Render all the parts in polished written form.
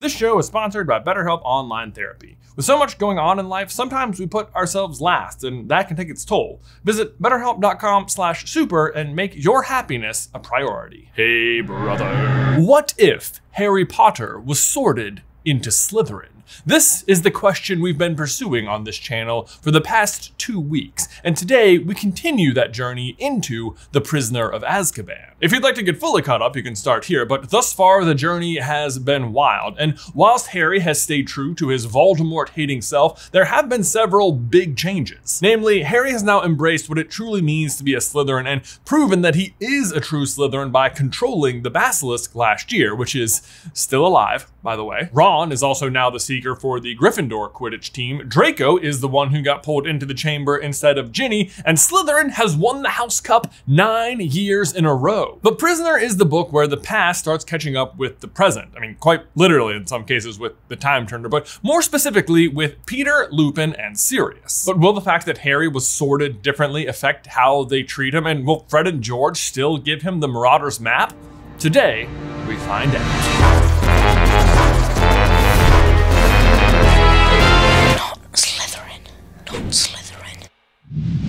This show is sponsored by BetterHelp Online Therapy. With so much going on in life, sometimes we put ourselves last, and that can take its toll. Visit BetterHelp.com/super and make your happiness a priority. Hey, brother. What if Harry Potter was sorted into Slytherin? This is the question we've been pursuing on this channel for the past 2 weeks, and today we continue that journey into the Prisoner of Azkaban. If you'd like to get fully caught up, you can start here, but thus far the journey has been wild, and whilst Harry has stayed true to his Voldemort-hating self, there have been several big changes. Namely, Harry has now embraced what it truly means to be a Slytherin and proven that he is a true Slytherin by controlling the Basilisk last year, which is still alive, by the way. Ron is also now the seeker for the Gryffindor Quidditch team, Draco is the one who got pulled into the chamber instead of Ginny, and Slytherin has won the House Cup 9 years in a row. But Prisoner is the book where the past starts catching up with the present. I mean, quite literally in some cases with the Time Turner, but more specifically with Peter, Lupin, and Sirius. But will the fact that Harry was sorted differently affect how they treat him, and will Fred and George still give him the Marauder's Map? Today, we find out.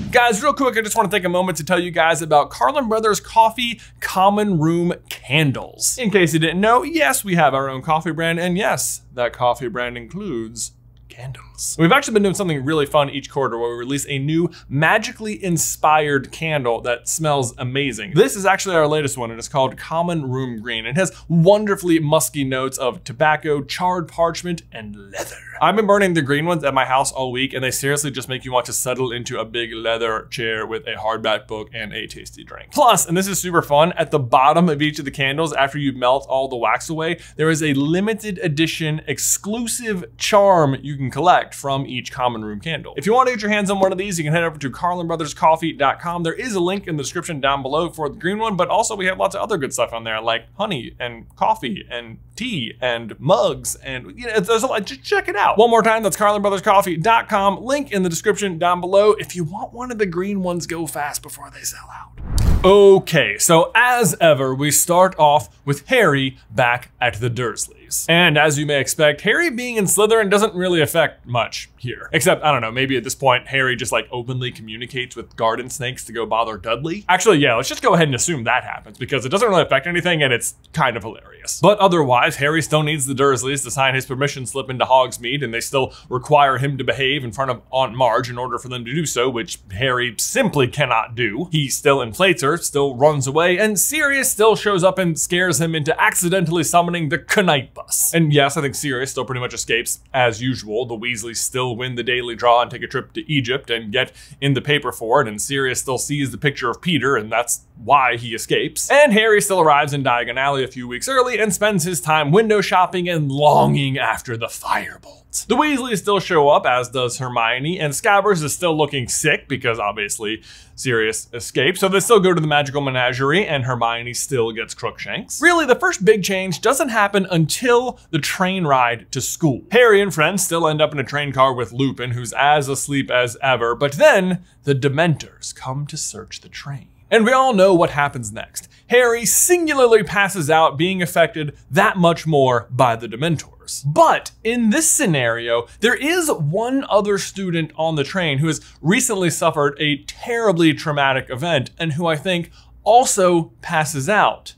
Guys, real quick, I just want to take a moment to tell you guys about Carlin Brothers Coffee Common Room Candles. In case you didn't know, yes, we have our own coffee brand, and yes, that coffee brand includes candles. We've actually been doing something really fun each quarter where we release a new magically inspired candle that smells amazing. This is actually our latest one, and it's called Common Room Green. It has wonderfully musky notes of tobacco, charred parchment, and leather. I've been burning the green ones at my house all week, and they seriously just make you want to settle into a big leather chair with a hardback book and a tasty drink. Plus, and this is super fun, at the bottom of each of the candles, after you melt all the wax away, there is a limited edition exclusive charm you can collect from each common room candle. If you want to get your hands on one of these, you can head over to carlinbrotherscoffee.com. There is a link in the description down below for the green one, but also we have lots of other good stuff on there like honey and coffee and tea and mugs and, you know, there's a lot. Just check it out. One more time, that's carlinbrotherscoffee.com. Link in the description down below. If you want one of the green ones, go fast before they sell out. Okay, so as ever, we start off with Harry back at the Dursleys. And as you may expect, Harry being in Slytherin doesn't really affect much here. Except, I don't know, maybe at this point, Harry just like openly communicates with garden snakes to go bother Dudley. Actually, yeah, let's just go ahead and assume that happens because it doesn't really affect anything and it's kind of hilarious. But otherwise, Harry still needs the Dursleys to sign his permission slip into Hogsmeade, and they still require him to behave in front of Aunt Marge in order for them to do so, which Harry simply cannot do. He still inflates her, still runs away, and Sirius still shows up and scares him into accidentally summoning the Knight Bus. And yes, I think Sirius still pretty much escapes as usual. The Weasleys still win the daily draw and take a trip to Egypt and get in the paper for it, and Sirius still sees the picture of Peter, and that's why he escapes. And Harry still arrives in Diagon Alley a few weeks early and spends his time window shopping and longing after the Firebolt. The Weasleys still show up, as does Hermione, and Scabbers is still looking sick because obviously Sirius escaped, so they still go to the Magical Menagerie and Hermione still gets Crookshanks. Really, the first big change doesn't happen until the train ride to school. Harry and friends still end up in a train car with Lupin, who's as asleep as ever, but then the Dementors come to search the train. And we all know what happens next. Harry singularly passes out, being affected that much more by the Dementors. But in this scenario, there is one other student on the train who has recently suffered a terribly traumatic event and who I think also passes out.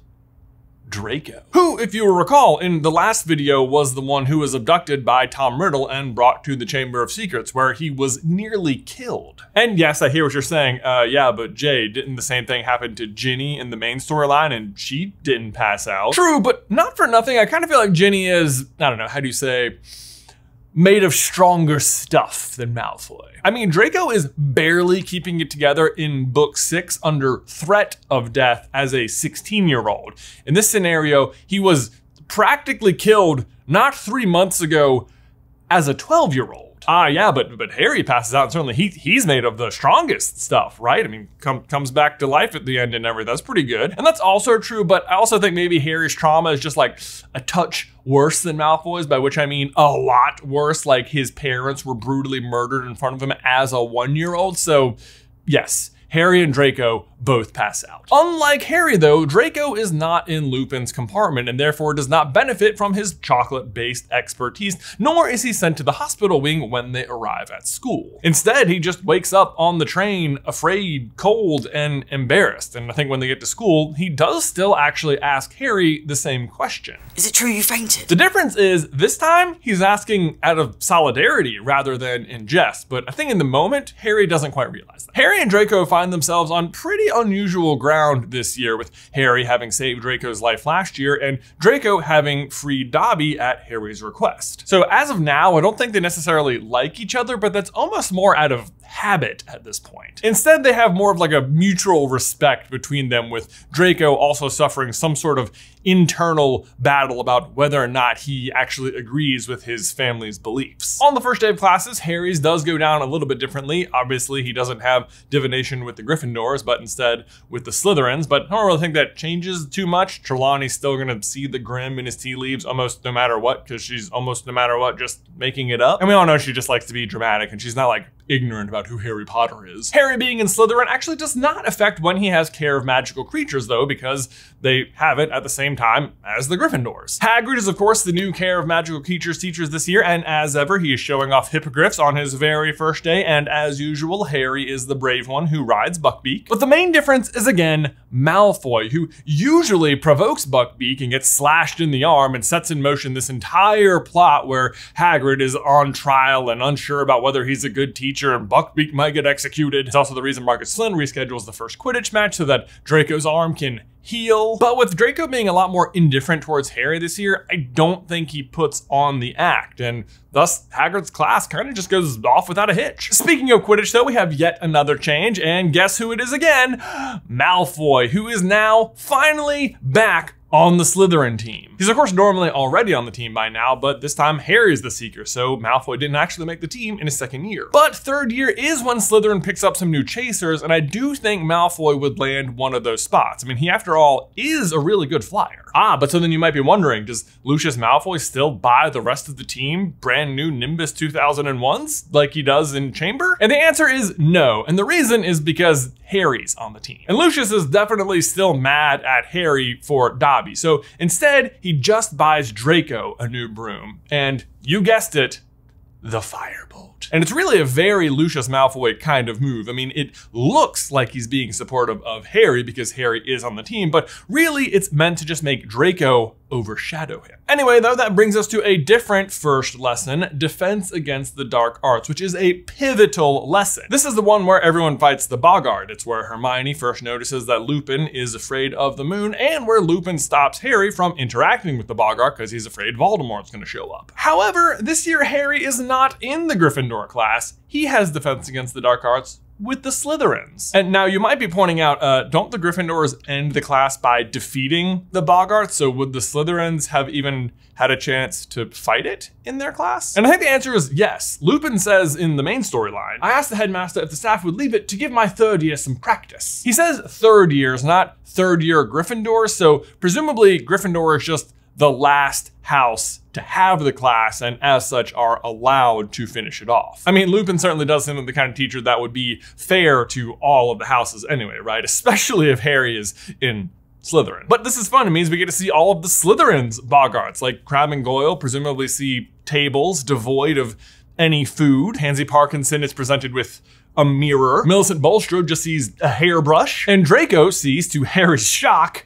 Draco, who, if you will recall, in the last video was the one who was abducted by Tom Riddle and brought to the Chamber of Secrets where he was nearly killed. And yes, I hear what you're saying. Yeah, but Jay, didn't the same thing happen to Ginny in the main storyline and she didn't pass out? True, but not for nothing. I kind of feel like Ginny is, I don't know, how do you say, made of stronger stuff than Malfoy. I mean, Draco is barely keeping it together in Book 6 under threat of death as a 16-year-old. In this scenario, he was practically killed not 3 months ago as a 12-year-old. Ah, yeah, but Harry passes out, and certainly he's made of the strongest stuff, right? I mean, comes back to life at the end and everything. That's pretty good. And that's also true, but I also think maybe Harry's trauma is just like a touch worse than Malfoy's, by which I mean a lot worse. Like his parents were brutally murdered in front of him as a 1-year-old. So yes, Harry and Draco both pass out. Unlike Harry though, Draco is not in Lupin's compartment and therefore does not benefit from his chocolate-based expertise, nor is he sent to the hospital wing when they arrive at school. Instead, he just wakes up on the train, afraid, cold, and embarrassed. And I think when they get to school, he does still actually ask Harry the same question. Is it true you fainted? The difference is this time he's asking out of solidarity rather than in jest, but I think in the moment, Harry doesn't quite realize that. Harry and Draco find themselves on pretty unusual ground this year, with Harry having saved Draco's life last year and Draco having freed Dobby at Harry's request. So as of now, I don't think they necessarily like each other, but that's almost more out of habit at this point. Instead, they have more of like a mutual respect between them, with Draco also suffering some sort of internal battle about whether or not he actually agrees with his family's beliefs. On the first day of classes, Harry's does go down a little bit differently. Obviously, he doesn't have divination with the Gryffindors, but instead with the Slytherins, but I don't really think that changes too much. Trelawney's still gonna see the Grim in his tea leaves almost no matter what, because she's almost no matter what just making it up. And we all know she just likes to be dramatic, and she's not like ignorant about who Harry Potter is. Harry being in Slytherin actually does not affect when he has care of magical creatures though, because they have it at the same time as the Gryffindors. Hagrid is of course the new care of magical creatures teachers this year, and as ever, he is showing off hippogriffs on his very first day, and as usual, Harry is the brave one who rides Buckbeak. But the main difference is again, Malfoy, who usually provokes Buckbeak and gets slashed in the arm and sets in motion this entire plot where Hagrid is on trial and unsure about whether he's a good teacher, and Buckbeak might get executed. It's also the reason Marcus Flynn reschedules the first Quidditch match so that Draco's arm can heal. But with Draco being a lot more indifferent towards Harry this year, I don't think he puts on the act, and thus Hagrid's class kind of just goes off without a hitch. Speaking of Quidditch though, we have yet another change, and guess who it is again? Malfoy, who is now finally back on the Slytherin team. He's of course normally already on the team by now, but this time Harry's the seeker, so Malfoy didn't actually make the team in his second year. But third year is when Slytherin picks up some new chasers, and I do think Malfoy would land one of those spots. I mean, he after all is a really good flyer. Ah, but so then you might be wondering, does Lucius Malfoy still buy the rest of the team brand new Nimbus 2001s like he does in Chamber? And the answer is no, and the reason is because Harry's on the team. And Lucius is definitely still mad at Harry for Dobby, so instead he just buys Draco a new broom, and you guessed it, the Firebolt. And it's really a very Lucius Malfoy kind of move. I mean, it looks like he's being supportive of Harry because Harry is on the team, but really it's meant to just make Draco overshadow him. Anyway though, that brings us to a different first lesson, Defense Against the Dark Arts, which is a pivotal lesson. This is the one where everyone fights the boggart. It's where Hermione first notices that Lupin is afraid of the moon, and where Lupin stops Harry from interacting with the boggart because he's afraid Voldemort's gonna show up. However, this year Harry is not in the Gryffindor class. He has Defense Against the Dark Arts with the Slytherins. And now you might be pointing out, don't the Gryffindors end the class by defeating the Boggarts? So would the Slytherins have even had a chance to fight it in their class? And I think the answer is yes. Lupin says in the main storyline, I asked the headmaster if the staff would leave it to give my third year some practice. He says third years, not third year Gryffindors. So presumably Gryffindor is just the last house to have the class, and as such are allowed to finish it off. I mean, Lupin certainly does seem like the kind of teacher that would be fair to all of the houses anyway, right? Especially if Harry is in Slytherin. But this is fun. It means we get to see all of the Slytherin's boggarts, like Crabbe and Goyle presumably see tables devoid of any food. Tansy Parkinson is presented with a mirror. Millicent Bulstrode just sees a hairbrush. And Draco sees, to Harry's shock,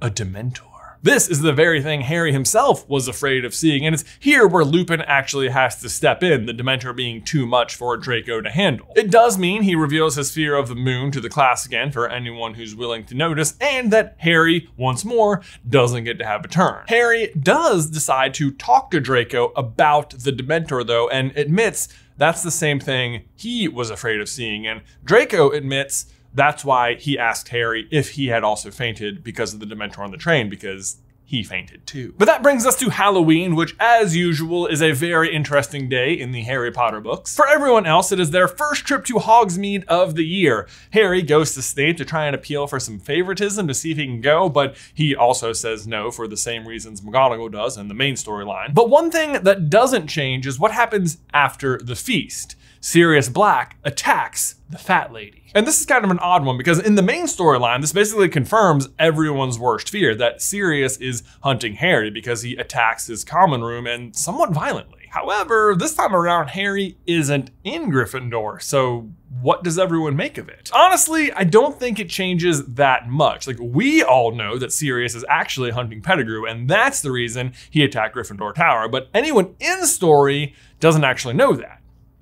a Dementor. This is the very thing Harry himself was afraid of seeing, and it's here where Lupin actually has to step in, the Dementor being too much for Draco to handle. It does mean he reveals his fear of the moon to the class again for anyone who's willing to notice, and that Harry, once more, doesn't get to have a turn. Harry does decide to talk to Draco about the Dementor though, and admits that's the same thing he was afraid of seeing, and Draco admits that's why he asked Harry if he had also fainted because of the Dementor on the train, because he fainted too. But that brings us to Halloween, which as usual is a very interesting day in the Harry Potter books. For everyone else, it is their first trip to Hogsmeade of the year. Harry goes to Snape to try and appeal for some favoritism to see if he can go, but he also says no for the same reasons McGonagall does in the main storyline. But one thing that doesn't change is what happens after the feast. Sirius Black attacks the fat lady. And this is kind of an odd one because in the main storyline, this basically confirms everyone's worst fear, that Sirius is hunting Harry because he attacks his common room and somewhat violently. However, this time around, Harry isn't in Gryffindor, so what does everyone make of it? Honestly, I don't think it changes that much. Like, we all know that Sirius is actually hunting Pettigrew, and that's the reason he attacked Gryffindor Tower, but anyone in the story doesn't actually know that.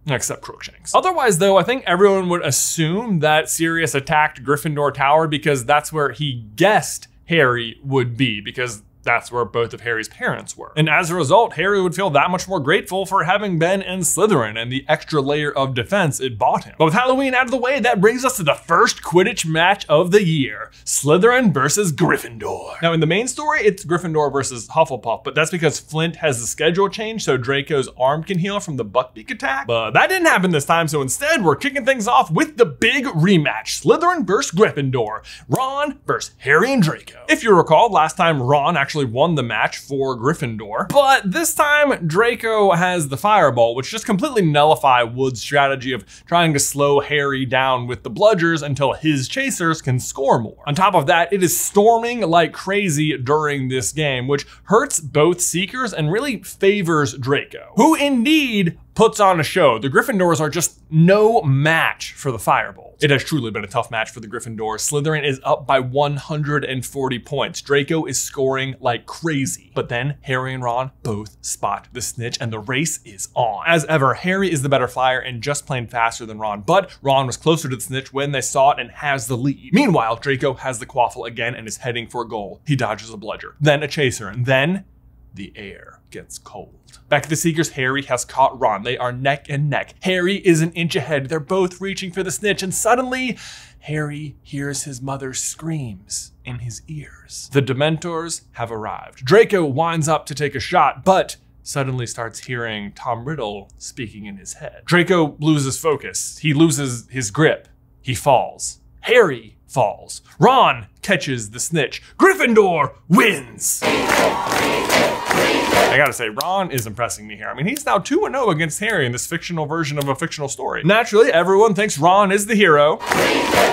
Except Crookshanks. Otherwise though, I think everyone would assume that Sirius attacked Gryffindor Tower because that's where he guessed Harry would be, because that's where both of Harry's parents were. And as a result, Harry would feel that much more grateful for having been in Slytherin and the extra layer of defense it bought him. But with Halloween out of the way, that brings us to the first Quidditch match of the year, Slytherin versus Gryffindor. Now in the main story, it's Gryffindor versus Hufflepuff, but that's because Flint has the schedule change so Draco's arm can heal from the Buckbeak attack. But that didn't happen this time, so instead we're kicking things off with the big rematch, Slytherin versus Gryffindor, Ron versus Harry and Draco. If you recall, last time Ron actually won the match for Gryffindor. But this time, Draco has the Firebolt, which just completely nullifies Wood's strategy of trying to slow Harry down with the bludgers until his chasers can score more. On top of that, it is storming like crazy during this game, which hurts both Seekers and really favors Draco, who indeed puts on a show. The Gryffindors are just no match for the Firebolt. It has truly been a tough match for the Gryffindors. Slytherin is up by 140 points. Draco is scoring like crazy. But then Harry and Ron both spot the snitch and the race is on. As ever, Harry is the better flyer and just plain faster than Ron, but Ron was closer to the snitch when they saw it and has the lead. Meanwhile, Draco has the quaffle again and is heading for a goal. He dodges a bludger, then a chaser, and then the air gets cold. Back at the Seekers, Harry has caught Ron. They are neck and neck. Harry is an inch ahead. They're both reaching for the snitch, and suddenly, Harry hears his mother's screams in his ears. The Dementors have arrived. Draco winds up to take a shot, but suddenly starts hearing Tom Riddle speaking in his head. Draco loses focus. He loses his grip. He falls. Harry falls. Ron catches the snitch. Gryffindor wins. I gotta say, Ron is impressing me here. I mean, he's now 2-0 against Harry in this fictional version of a fictional story. Naturally, everyone thinks Ron is the hero,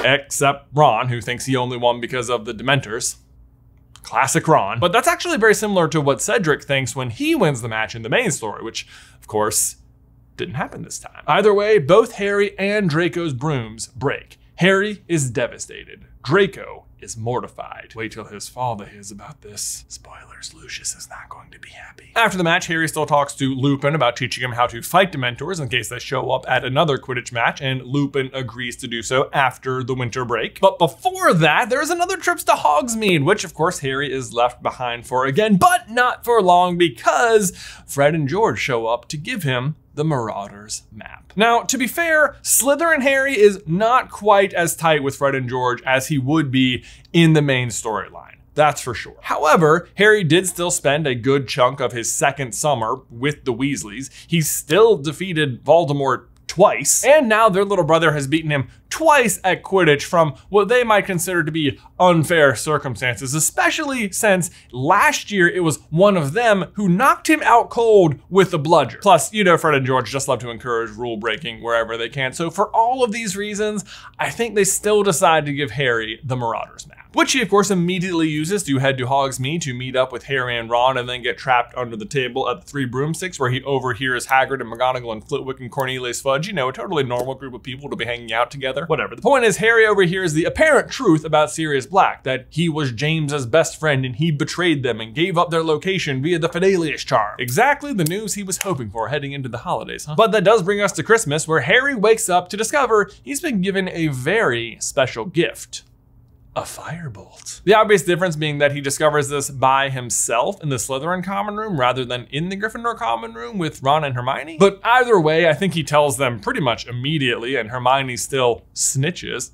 except Ron, who thinks he only won because of the Dementors. Classic Ron. But that's actually very similar to what Cedric thinks when he wins the match in the main story, which, of course, didn't happen this time. Either way, both Harry and Draco's brooms break. Harry is devastated. Draco is mortified. Wait till his father hears about this. Spoilers, Lucius is not going to be happy. After the match, Harry still talks to Lupin about teaching him how to fight Dementors in case they show up at another Quidditch match, and Lupin agrees to do so after the winter break. But before that, there's another trip to Hogsmeade, which of course Harry is left behind for again, but not for long because Fred and George show up to give him the Marauder's Map. Now, to be fair, Slytherin Harry is not quite as tight with Fred and George as he would be in the main storyline. That's for sure. However, Harry did still spend a good chunk of his second summer with the Weasleys. He still defeated Voldemort twice, and now their little brother has beaten him twice at Quidditch from what they might consider to be unfair circumstances, especially since last year it was one of them who knocked him out cold with a bludger. Plus, you know, Fred and George just love to encourage rule breaking wherever they can. So for all of these reasons, I think they still decide to give Harry the Marauder's Map, which he of course immediately uses to head to Hogsmeade to meet up with Harry and Ron and then get trapped under the table at the Three Broomsticks, where he overhears Hagrid and McGonagall and Flitwick and Cornelius Fudge, you know, a totally normal group of people to be hanging out together. Whatever. The point is, Harry overhears the apparent truth about Sirius Black, that he was James's best friend and he betrayed them and gave up their location via the Fidelius charm. Exactly the news he was hoping for heading into the holidays, huh? But that does bring us to Christmas, where Harry wakes up to discover he's been given a very special gift. A firebolt. The obvious difference being that he discovers this by himself in the Slytherin common room rather than in the Gryffindor common room with Ron and Hermione. But either way, I think he tells them pretty much immediately, and Hermione still snitches.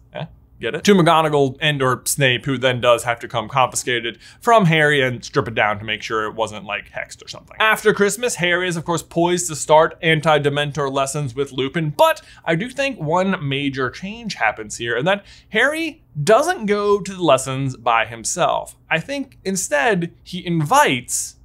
Get it? To McGonagall and/or Snape, who then does have to come confiscate it from Harry and strip it down to make sure it wasn't like hexed or something. After Christmas, Harry is of course poised to start anti-Dementor lessons with Lupin, but I do think one major change happens here, and that Harry doesn't go to the lessons by himself. I think instead he invites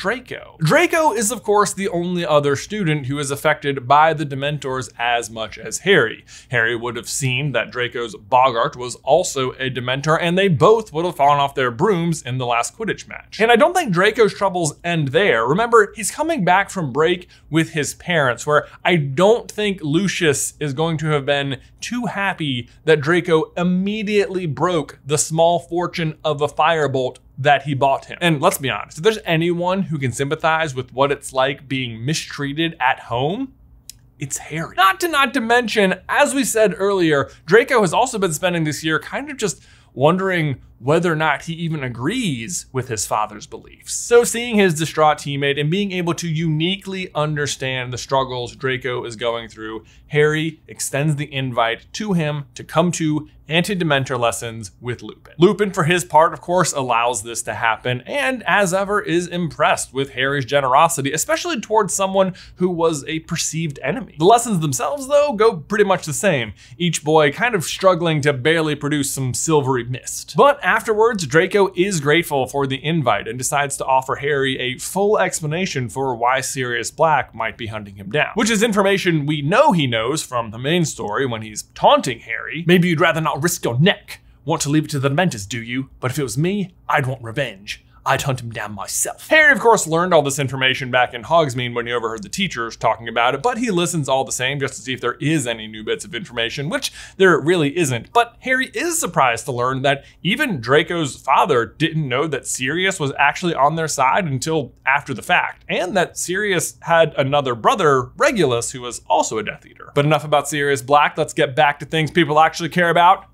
Draco. Draco is, of course, the only other student who is affected by the Dementors as much as Harry. Harry would have seen that Draco's Boggart was also a Dementor, and they both would have fallen off their brooms in the last Quidditch match. And I don't think Draco's troubles end there. Remember, he's coming back from break with his parents, where I don't think Lucius is going to have been too happy that Draco immediately broke the small fortune of a Firebolt that he bought him. And let's be honest, if there's anyone who can sympathize with what it's like being mistreated at home, it's Harry. Not to mention, as we said earlier, Draco has also been spending this year kind of just wondering whether or not he even agrees with his father's beliefs. So seeing his distraught teammate and being able to uniquely understand the struggles Draco is going through, Harry extends the invite to him to come to anti-Dementor lessons with Lupin. Lupin, for his part, of course, allows this to happen and, as ever, is impressed with Harry's generosity, especially towards someone who was a perceived enemy. The lessons themselves, though, go pretty much the same, each boy kind of struggling to barely produce some silvery mist. But afterwards, Draco is grateful for the invite and decides to offer Harry a full explanation for why Sirius Black might be hunting him down, which is information we know he knows from the main story when he's taunting Harry. Maybe you'd rather not risk your neck. Want to leave it to the Dementors, do you? But if it was me, I'd want revenge. I'd hunt him down myself. Harry, of course, learned all this information back in Hogsmeade when he overheard the teachers talking about it, but he listens all the same just to see if there is any new bits of information, which there really isn't. But Harry is surprised to learn that even Draco's father didn't know that Sirius was actually on their side until after the fact, and that Sirius had another brother, Regulus, who was also a Death Eater. But enough about Sirius Black, let's get back to things people actually care about.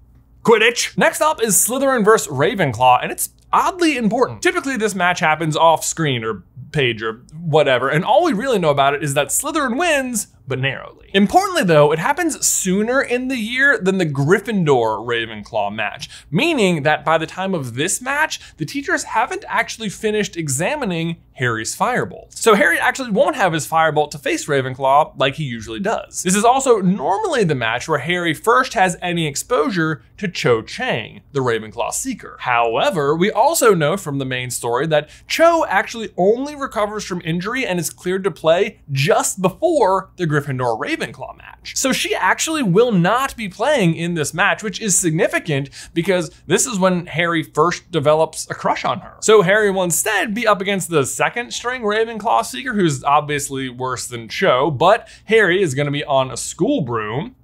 Quidditch. Next up is Slytherin versus Ravenclaw, and it's oddly important. Typically this match happens off screen or page or whatever, and all we really know about it is that Slytherin wins, but narrowly. Importantly though, it happens sooner in the year than the Gryffindor Ravenclaw match, meaning that by the time of this match, the teachers haven't actually finished examining Harry's Firebolt. So Harry actually won't have his Firebolt to face Ravenclaw like he usually does. This is also normally the match where Harry first has any exposure to Cho Chang, the Ravenclaw Seeker. However, we also know from the main story that Cho actually only recovers from injury and is cleared to play just before the Gryffindor Ravenclaw match. So she actually will not be playing in this match, which is significant because this is when Harry first develops a crush on her. So Harry will instead be up against the second string Ravenclaw Seeker, who's obviously worse than Cho, but Harry is gonna be on a school broom,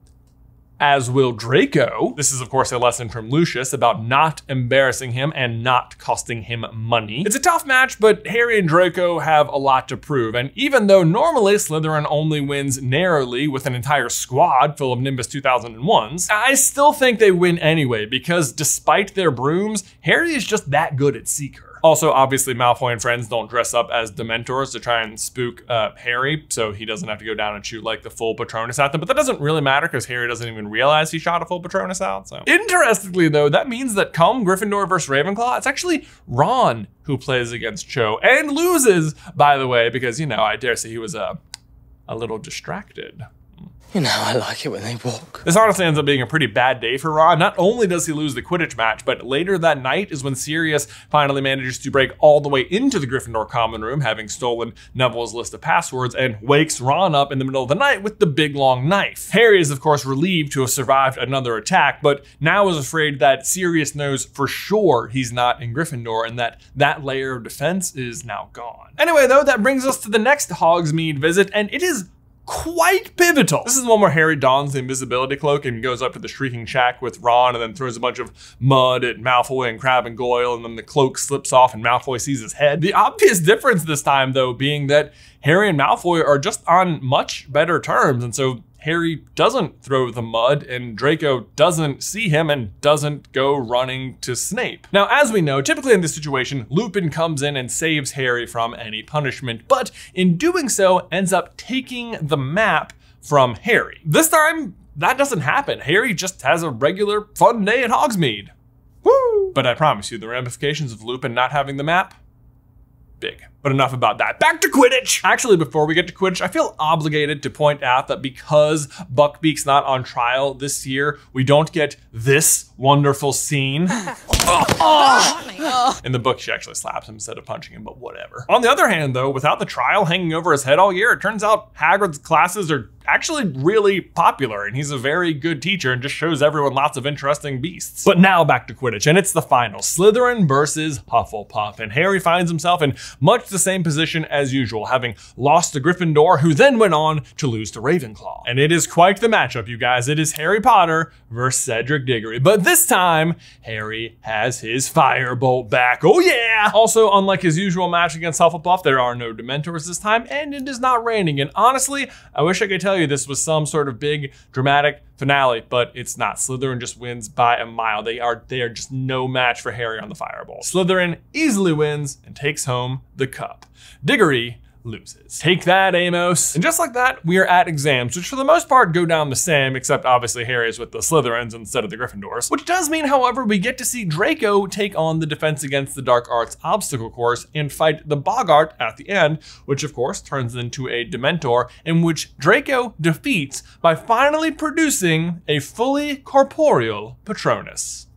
as will Draco. This is, of course, a lesson from Lucius about not embarrassing him and not costing him money. It's a tough match, but Harry and Draco have a lot to prove. And even though normally Slytherin only wins narrowly with an entire squad full of Nimbus 2001s, I still think they win anyway, because despite their brooms, Harry is just that good at Seeker. Also, obviously, Malfoy and friends don't dress up as Dementors to try and spook Harry, so he doesn't have to go down and shoot like the full Patronus at them, but that doesn't really matter because Harry doesn't even realize he shot a full Patronus out, so. Interestingly though, that means that come Gryffindor versus Ravenclaw, it's actually Ron who plays against Cho and loses, by the way, because, you know, I dare say he was a little distracted. You know, I like it when they walk. This honestly ends up being a pretty bad day for Ron. Not only does he lose the Quidditch match, but later that night is when Sirius finally manages to break all the way into the Gryffindor common room, having stolen Neville's list of passwords, and wakes Ron up in the middle of the night with the big long knife. Harry is, of course, relieved to have survived another attack, but now is afraid that Sirius knows for sure he's not in Gryffindor and that that layer of defense is now gone. Anyway, though, that brings us to the next Hogsmeade visit, and it is quite pivotal. This is one where Harry dons the invisibility cloak and goes up to the Shrieking Shack with Ron and then throws a bunch of mud at Malfoy and Crabbe and Goyle, and then the cloak slips off and Malfoy sees his head. The obvious difference this time though being that Harry and Malfoy are just on much better terms, and so Harry doesn't throw the mud and Draco doesn't see him and doesn't go running to Snape. Now, as we know, typically in this situation, Lupin comes in and saves Harry from any punishment, but in doing so ends up taking the map from Harry. This time, that doesn't happen. Harry just has a regular fun day at Hogsmeade. Woo! But I promise you, the ramifications of Lupin not having the map, big. But enough about that. Back to Quidditch! Actually, before we get to Quidditch, I feel obligated to point out that because Buckbeak's not on trial this year, we don't get this wonderful scene. In the book, she actually slaps him instead of punching him, but whatever. On the other hand, though, without the trial hanging over his head all year, it turns out Hagrid's classes are actually really popular, and he's a very good teacher and just shows everyone lots of interesting beasts. But now back to Quidditch, and it's the final. Slytherin versus Hufflepuff, and Harry finds himself in much the same position as usual, having lost to Gryffindor, who then went on to lose to Ravenclaw. And it is quite the matchup, you guys. It is Harry Potter versus Cedric Diggory, but this time, Harry has his Firebolt back. Oh yeah! Also, unlike his usual match against Hufflepuff, there are no Dementors this time, and it is not raining. And honestly, I wish I could tell you this was some sort of big dramatic finale, but it's not. Slytherin just wins by a mile. They are just no match for Harry on the Firebolt. Slytherin easily wins and takes home the cup. Diggory loses. Take that, Amos. And just like that, we are at exams, which for the most part go down the same, except obviously Harry is with the Slytherins instead of the Gryffindors, which does mean, however, we get to see Draco take on the Defense Against the Dark Arts obstacle course and fight the Boggart at the end, which of course turns into a Dementor, in which Draco defeats by finally producing a fully corporeal Patronus.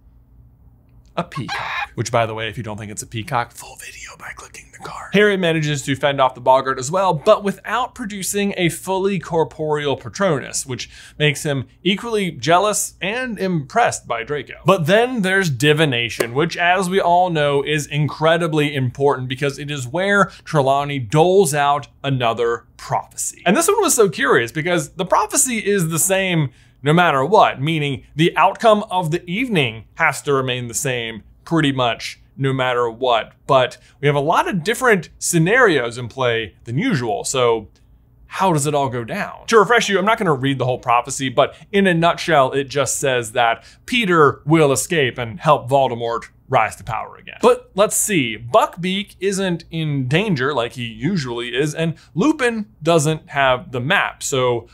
A peacock. Which, by the way, if you don't think it's a peacock, full video by clicking the card. Harry manages to fend off the Boggart as well, but without producing a fully corporeal Patronus, which makes him equally jealous and impressed by Draco. But then there's divination, which, as we all know, is incredibly important because it is where Trelawney doles out another prophecy. And this one was so curious because the prophecy is the same no matter what, meaning the outcome of the evening has to remain the same pretty much no matter what. But we have a lot of different scenarios in play than usual. So how does it all go down? To refresh you, I'm not gonna read the whole prophecy, but in a nutshell, it just says that Peter will escape and help Voldemort rise to power again. But let's see, Buckbeak isn't in danger like he usually is, and Lupin doesn't have the map. So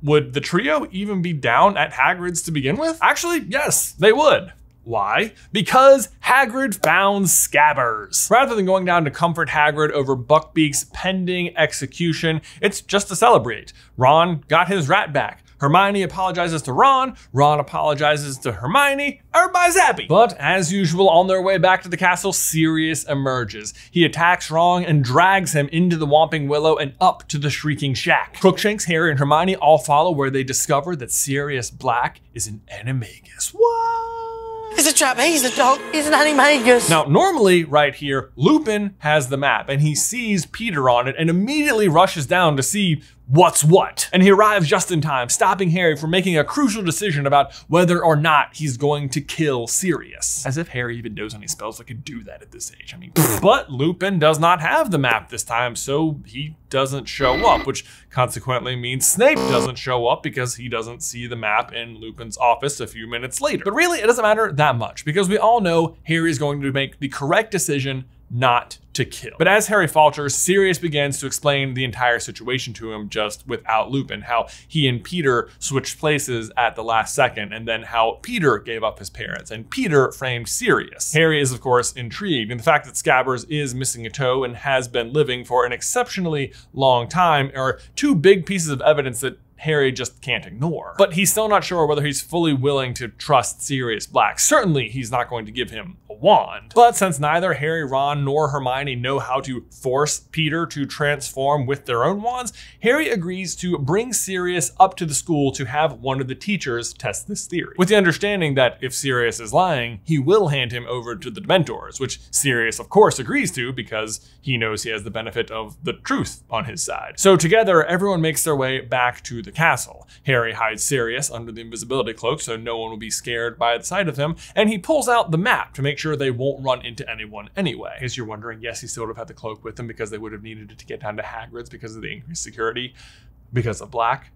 would the trio even be down at Hagrid's to begin with? Actually, yes, they would. Why? Because Hagrid found Scabbers. Rather than going down to comfort Hagrid over Buckbeak's pending execution, it's just to celebrate. Ron got his rat back. Hermione apologizes to Ron, Ron apologizes to Hermione, everybody's happy. But as usual, on their way back to the castle, Sirius emerges. He attacks Ron and drags him into the Whomping Willow and up to the Shrieking Shack. Crookshanks, Harry, and Hermione all follow, where they discover that Sirius Black is an animagus. What? He's a trap, he's a dog, he's an animagus. Now, normally right here, Lupin has the map and he sees Peter on it and immediately rushes down to see what's what. And he arrives just in time, stopping Harry from making a crucial decision about whether or not he's going to kill Sirius. As if Harry even knows any spells that could do that at this age, I mean. But Lupin does not have the map this time, so he doesn't show up, which consequently means Snape doesn't show up because he doesn't see the map in Lupin's office a few minutes later. But really, it doesn't matter that much because we all know Harry's going to make the correct decision not to kill. But as Harry falters, Sirius begins to explain the entire situation to him just without Lupin, how he and Peter switched places at the last second, and then how Peter gave up his parents and Peter framed Sirius. Harry is of course intrigued, and the fact that Scabbers is missing a toe and has been living for an exceptionally long time are two big pieces of evidence that Harry just can't ignore. But he's still not sure whether he's fully willing to trust Sirius Black. Certainly he's not going to give him a wand. But since neither Harry, Ron, nor Hermione know how to force Peter to transform with their own wands, Harry agrees to bring Sirius up to the school to have one of the teachers test this theory. With the understanding that if Sirius is lying, he will hand him over to the Dementors, which Sirius of course agrees to because he knows he has the benefit of the truth on his side. So together, everyone makes their way back to the castle. Harry hides Sirius under the invisibility cloak so no one will be scared by the sight of him, and he pulls out the map to make sure they won't run into anyone anyway. As you're wondering, yes, he still would have had the cloak with him because they would have needed it to get down to Hagrid's because of the increased security because of Black,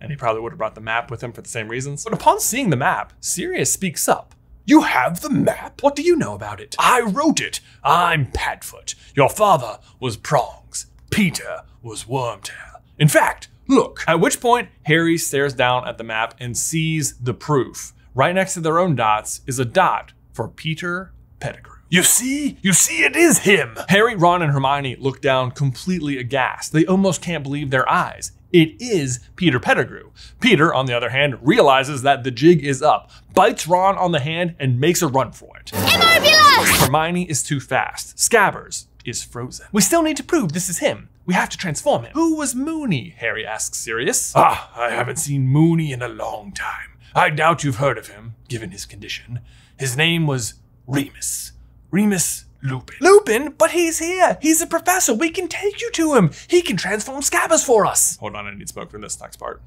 and he probably would have brought the map with him for the same reasons. But upon seeing the map, Sirius speaks up. You have the map? What do you know about it? I wrote it. I'm Padfoot. Your father was Prongs. Peter was Wormtail. In fact, look. At which point, Harry stares down at the map and sees the proof. Right next to their own dots is a dot for Peter Pettigrew. You see, it is him. Harry, Ron, and Hermione look down completely aghast. They almost can't believe their eyes. It is Peter Pettigrew. Peter, on the other hand, realizes that the jig is up, bites Ron on the hand, and makes a run for it. Marvelous! Hermione is too fast. Scabbers is frozen. We still need to prove this is him. We have to transform him. Who was Mooney? Harry asks Sirius. I haven't seen Mooney in a long time. I doubt you've heard of him, given his condition. His name was Remus. Remus Lupin. Lupin? But he's here. He's a professor. We can take you to him. He can transform Scabbers for us. Hold on, I need smoke for this next part.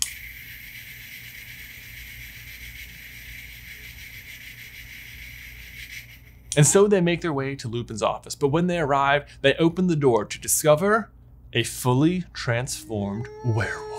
And so they make their way to Lupin's office. But when they arrive, they open the door to discover a fully transformed werewolf.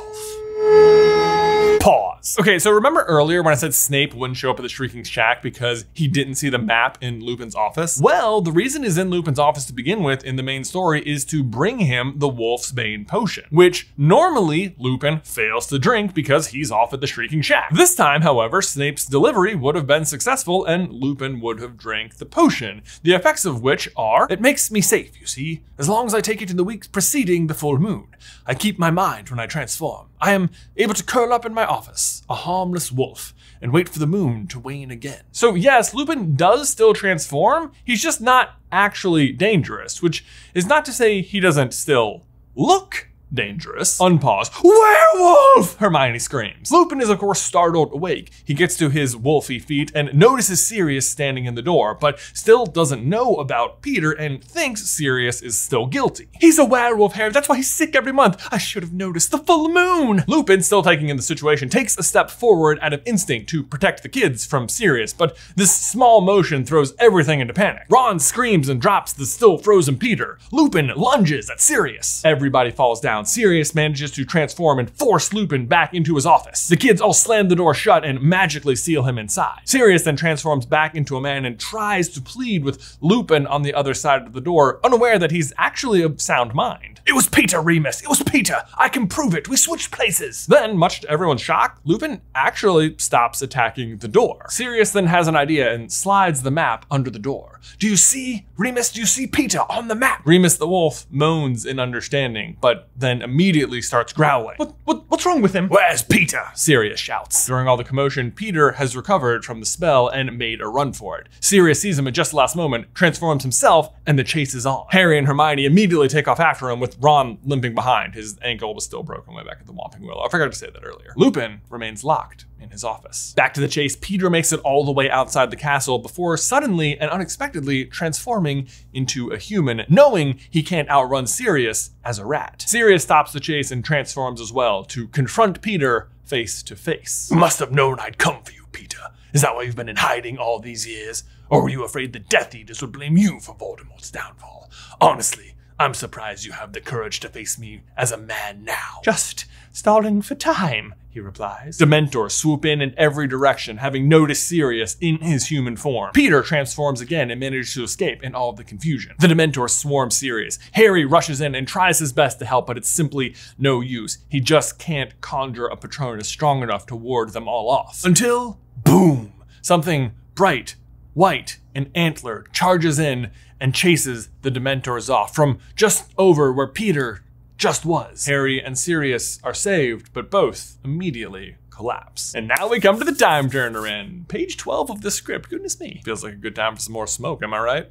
Pause. Okay, so remember earlier when I said Snape wouldn't show up at the Shrieking Shack because he didn't see the map in Lupin's office? Well, the reason he's in Lupin's office to begin with in the main story is to bring him the Wolf's Bane potion, which normally Lupin fails to drink because he's off at the Shrieking Shack. This time, however, Snape's delivery would have been successful and Lupin would have drank the potion, the effects of which are, it makes me safe, you see, as long as I take it in the weeks preceding the full moon. I keep my mind when I transform. I am able to curl up in my office, a harmless wolf, and wait for the moon to wane again. So yes, Lupin does still transform. He's just not actually dangerous, which is not to say he doesn't still look dangerous. Unpause. Werewolf! Hermione screams. Lupin is of course startled awake. He gets to his wolfy feet and notices Sirius standing in the door, but still doesn't know about Peter and thinks Sirius is still guilty. He's a werewolf, Harry. That's why he's sick every month. I should have noticed the full moon. Lupin, still taking in the situation, takes a step forward out of instinct to protect the kids from Sirius, but this small motion throws everything into panic. Ron screams and drops the still frozen Peter. Lupin lunges at Sirius. Everybody falls down. Sirius manages to transform and force Lupin back into his office. The kids all slam the door shut and magically seal him inside. Sirius then transforms back into a man and tries to plead with Lupin on the other side of the door, unaware that he's actually of sound mind. It was Peter, Remus. It was Peter. I can prove it. We switched places. Then, much to everyone's shock, Lupin actually stops attacking the door. Sirius then has an idea and slides the map under the door. Do you see, Remus? Do you see Peter on the map? Remus the wolf moans in understanding, but then immediately starts growling. What's wrong with him? Where's Peter? Sirius shouts. During all the commotion, Peter has recovered from the spell and made a run for it. Sirius sees him at just the last moment, transforms himself, and the chase is on. Harry and Hermione immediately take off after him, with Ron limping behind. His ankle was still broken way back at the Whomping Willow. I forgot to say that earlier. Lupin remains locked in his office. Back to the chase, Peter makes it all the way outside the castle before suddenly and unexpectedly transforming into a human, knowing he can't outrun Sirius as a rat. Sirius stops the chase and transforms as well to confront Peter face to face. Must have known I'd come for you, Peter. Is that why you've been in hiding all these years? Or were you afraid the Death Eaters would blame you for Voldemort's downfall? Honestly, I'm surprised you have the courage to face me as a man now. Just stalling for time, he replies. Dementors swoop in every direction, having noticed Sirius in his human form. Peter transforms again and manages to escape in all of the confusion. The Dementors swarm Sirius. Harry rushes in and tries his best to help, but it's simply no use. He just can't conjure a Patronus strong enough to ward them all off. Until, boom, something bright, white, and antlered charges in and chases the Dementors off from just over where Peter just was. Harry and Sirius are saved, but both immediately collapse. And now we come to the time turner in. Page 12 of the script, goodness me. Feels like a good time for some more smoke, am I right?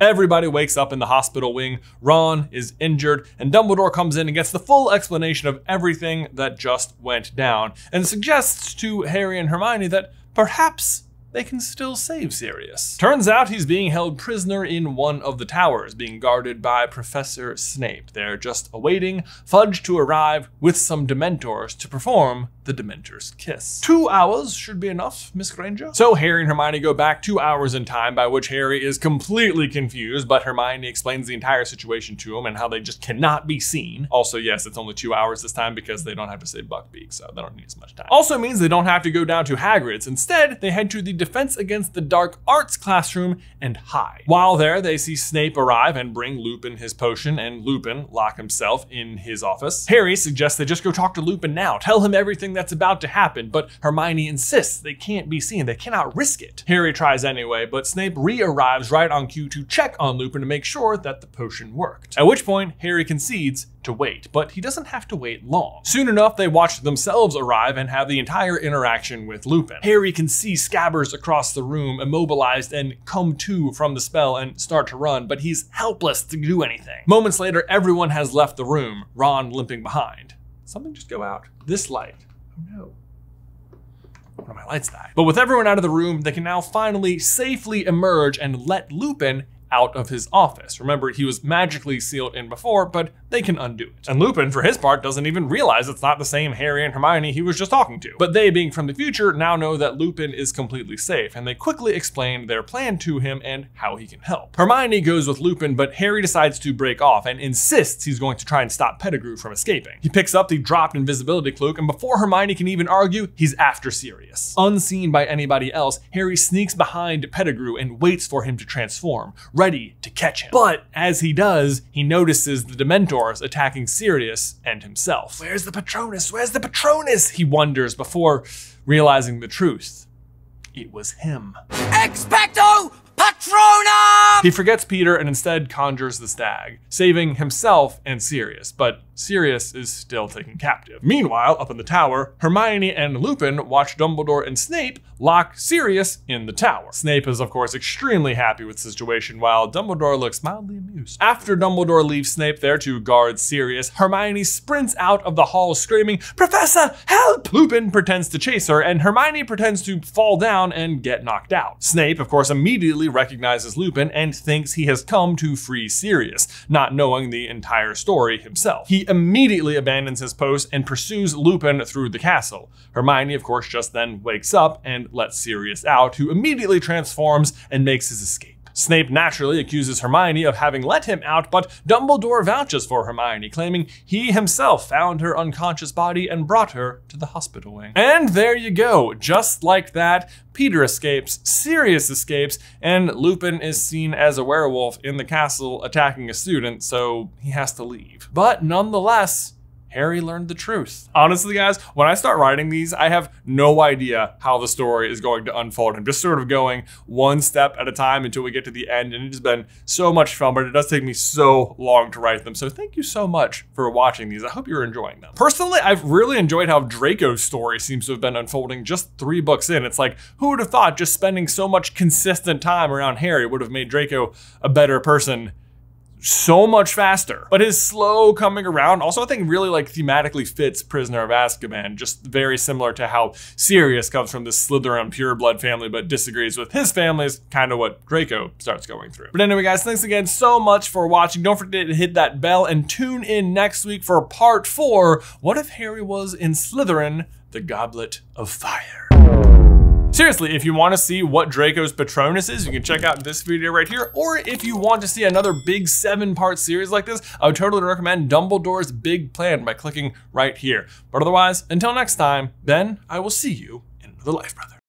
Everybody wakes up in the hospital wing. Ron is injured, and Dumbledore comes in and gets the full explanation of everything that just went down, and suggests to Harry and Hermione that perhaps they can still save Sirius. Turns out he's being held prisoner in one of the towers, being guarded by Professor Snape. They're just awaiting Fudge to arrive with some Dementors to perform the Dementor's Kiss. 2 hours should be enough, Miss Granger. So Harry and Hermione go back 2 hours in time, by which Harry is completely confused, but Hermione explains the entire situation to him and how they just cannot be seen. Also, yes, it's only 2 hours this time because they don't have to save Buckbeak, so they don't need as much time. Also means they don't have to go down to Hagrid's. Instead, they head to the Defense Against the Dark Arts classroom and hide. While there, they see Snape arrive and bring Lupin his potion, and Lupin lock himself in his office. Harry suggests they just go talk to Lupin now, tell him everything that's about to happen, but Hermione insists they can't be seen. They cannot risk it. Harry tries anyway, but Snape re-arrives right on cue to check on Lupin to make sure that the potion worked. At which point, Harry concedes to wait, but he doesn't have to wait long. Soon enough, they watch themselves arrive and have the entire interaction with Lupin. Harry can see Scabbers across the room, immobilized and come to from the spell and start to run, but he's helpless to do anything. Moments later, everyone has left the room, Ron limping behind. Something just go out. This light. Oh no. One of my lights died. But with everyone out of the room, they can now finally safely emerge and let Lupin out of his office. Remember, he was magically sealed in before, but they can undo it. And Lupin, for his part, doesn't even realize it's not the same Harry and Hermione he was just talking to. But they, being from the future, now know that Lupin is completely safe, and they quickly explain their plan to him and how he can help. Hermione goes with Lupin, but Harry decides to break off and insists he's going to try and stop Pettigrew from escaping. He picks up the dropped invisibility cloak, and before Hermione can even argue, he's after Sirius. Unseen by anybody else, Harry sneaks behind Pettigrew and waits for him to transform, ready to catch him. But as he does, he notices the Dementors attacking Sirius and himself. Where's the Patronus? Where's the Patronus? He wonders before realizing the truth. It was him. Expecto Patronum! He forgets Peter and instead conjures the stag, saving himself and Sirius, but Sirius is still taken captive. Meanwhile, up in the tower, Hermione and Lupin watch Dumbledore and Snape lock Sirius in the tower. Snape is, of course, extremely happy with the situation, while Dumbledore looks mildly amused. After Dumbledore leaves Snape there to guard Sirius, Hermione sprints out of the hall screaming, "Professor, help!" Lupin pretends to chase her, and Hermione pretends to fall down and get knocked out. Snape, of course, immediately recognizes Lupin and thinks he has come to free Sirius, not knowing the entire story himself. He immediately abandons his post and pursues Lupin through the castle. Hermione, of course, just then wakes up and lets Sirius out, who immediately transforms and makes his escape. Snape naturally accuses Hermione of having let him out, but Dumbledore vouches for Hermione, claiming he himself found her unconscious body and brought her to the hospital wing. And there you go. Just like that, Peter escapes, Sirius escapes, and Lupin is seen as a werewolf in the castle attacking a student, so he has to leave. But nonetheless, Harry learned the truth. Honestly, guys, when I start writing these, I have no idea how the story is going to unfold. I'm just sort of going one step at a time until we get to the end, and it's been so much fun, but it does take me so long to write them. So thank you so much for watching these. I hope you're enjoying them. Personally, I've really enjoyed how Draco's story seems to have been unfolding just 3 books in. It's like, who would have thought just spending so much consistent time around Harry would have made Draco a better person so much faster? But his slow coming around also, I think, really like thematically fits Prisoner of Azkaban, just very similar to how Sirius comes from this Slytherin pureblood family but disagrees with his family, is kind of what Draco starts going through. But anyway, guys, thanks again so much for watching. Don't forget to hit that bell and tune in next week for part 4, What If Harry Was in Slytherin, the Goblet of Fire. Seriously, if you want to see what Draco's Patronus is, you can check out this video right here. Or if you want to see another big 7-part series like this, I would totally recommend Dumbledore's Big Plan by clicking right here. But otherwise, until next time, then I will see you in another life, brother.